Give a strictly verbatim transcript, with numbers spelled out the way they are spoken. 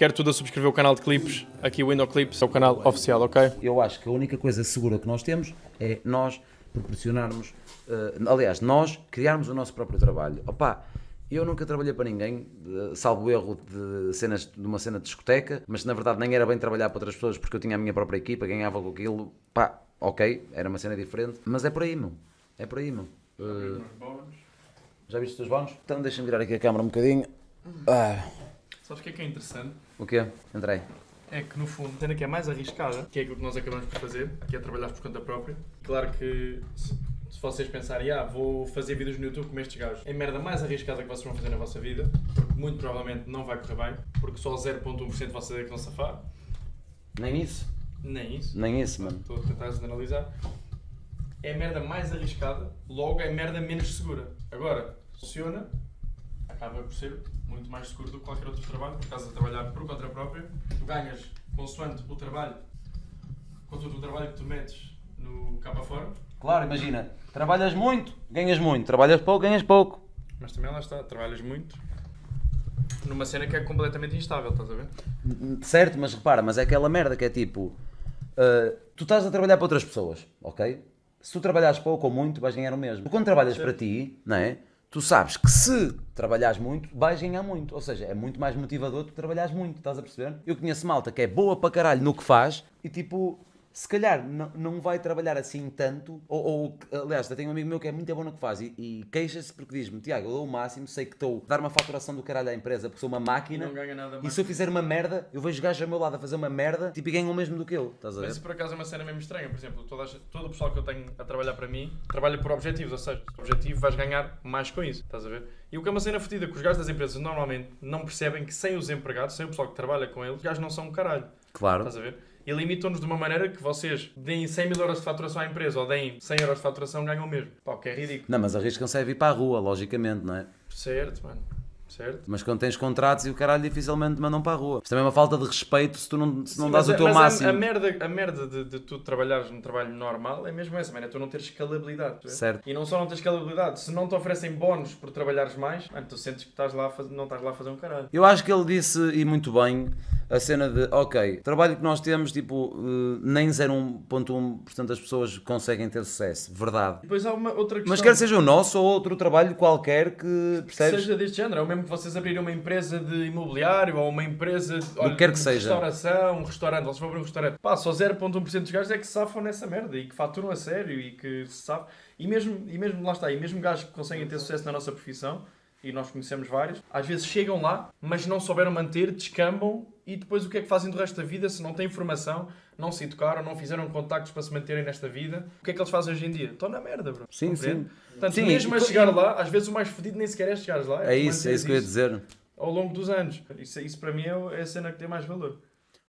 Quero tudo a subscrever o canal de clipes, aqui o Windoh Clips, é o canal oficial, ok? Eu acho que a única coisa segura que nós temos é nós proporcionarmos, uh, aliás, nós criarmos o nosso próprio trabalho. Opa, eu nunca trabalhei para ninguém, uh, salvo erro de, cenas, de uma cena de discoteca, mas na verdade nem era bem trabalhar para outras pessoas porque eu tinha a minha própria equipa, ganhava com aquilo, pá, ok, era uma cena diferente, mas é por aí, meu, é por aí, meu. Uh, já viste os teus bónus? Então deixa-me virar aqui a câmera um bocadinho. Ah. Sabes o que é que é interessante? O quê? Entrei. É que no fundo, a cena que é mais arriscada, que é aquilo que nós acabamos por fazer, que é trabalhar por conta própria. Claro que se, se vocês pensarem, ah, vou fazer vídeos no YouTube como estes gajos, é a merda mais arriscada que vocês vão fazer na vossa vida, porque muito provavelmente não vai correr bem, porque só zero vírgula um por cento de vocês é que não safar. Nem isso. Nem isso. Nem isso, mano. Estou a tentar analisar. É a merda mais arriscada, logo é a merda menos segura. Agora, funciona, acaba por ser muito mais seguro do que qualquer outro trabalho, por causa de trabalhar por conta própria. Tu ganhas consoante o trabalho, consoante o trabalho que tu metes no cá para fora. Claro, imagina, trabalhas muito, ganhas muito, trabalhas pouco, ganhas pouco. Mas também lá está, trabalhas muito numa cena que é completamente instável, estás a ver? Certo, mas repara, mas é aquela merda que é tipo, uh, tu estás a trabalhar para outras pessoas, ok? Se tu trabalhares pouco ou muito, vais ganhar o mesmo. Quando trabalhas certo. Para ti, não é? Tu sabes que se trabalhares muito, vais ganhar muito. Ou seja, é muito mais motivador tu trabalhares muito, estás a perceber? Eu conheço malta que é boa para caralho no que faz e tipo, se calhar não, não vai trabalhar assim tanto. Ou, ou aliás, eu tenho um amigo meu que é muito bom no que faz e, e queixa-se porque diz-me, Tiago, eu dou o máximo, sei que estou a dar uma faturação do caralho à empresa porque sou uma máquina. Não ganha nada mais. E se eu fizer uma merda, eu vejo gajos ao meu lado a fazer uma merda tipo, e ganham o mesmo do que eu, estás a ver? Mas isso por acaso é uma cena mesmo estranha. Por exemplo, toda a, todo o pessoal que eu tenho a trabalhar para mim trabalha por objetivos, ou seja, o objetivo vais ganhar mais com isso, estás a ver? E o que é uma cena fodida, que os gajos das empresas normalmente não percebem que sem os empregados, sem o pessoal que trabalha com eles, os gajos não são um caralho. Claro. Estás a ver? E limitam-nos de uma maneira que vocês deem cem mil euros de faturação à empresa ou deem cem euros de faturação ganham o mesmo. Pá, o que é ridículo. Não, mas arriscam-se a vir para a rua, logicamente, não é? Certo, mano. Certo. Mas quando tens contratos e o caralho dificilmente mandam para a rua. Mas também é uma falta de respeito se tu não, se Sim, não dás o teu mas máximo. A, a merda, a merda de, de tu trabalhares num trabalho normal é mesmo essa, mano. É tu não ter escalabilidade. Certo. E não só não ter escalabilidade, se não te oferecem bónus por trabalhares mais, mano, tu sentes que estás lá a faz... não estás lá a fazer um caralho. Eu acho que ele disse, e muito bem, a cena de, ok, trabalho que nós temos, tipo, nem zero vírgula um por cento das pessoas conseguem ter sucesso. Verdade. E depois há uma outra questão. Mas quer seja o nosso ou outro trabalho qualquer que, percebes? Que seja deste género, é o mesmo que vocês abrirem uma empresa de imobiliário ou uma empresa de, olha, que que de seja. Restauração, um restaurante, vocês vão abrir um restaurante. Pá, só zero vírgula um por cento dos gajos é que se safam nessa merda e que faturam a sério e que se safam. E mesmo, e mesmo, lá está, e mesmo gajos que conseguem ter sucesso na nossa profissão, e nós conhecemos vários, às vezes chegam lá, mas não souberam manter, descambam e depois o que é que fazem do resto da vida se não têm formação, não se educaram, não fizeram contactos para se manterem nesta vida? O que é que eles fazem hoje em dia? Estão na merda, bro. Sim, compreende? Sim. Portanto, sim, mesmo a chegar lá, às vezes o mais fodido nem sequer é chegares lá. É, é isso, é isso que eu ia dizer. Ao longo dos anos. Isso, isso para mim é a cena que tem mais valor.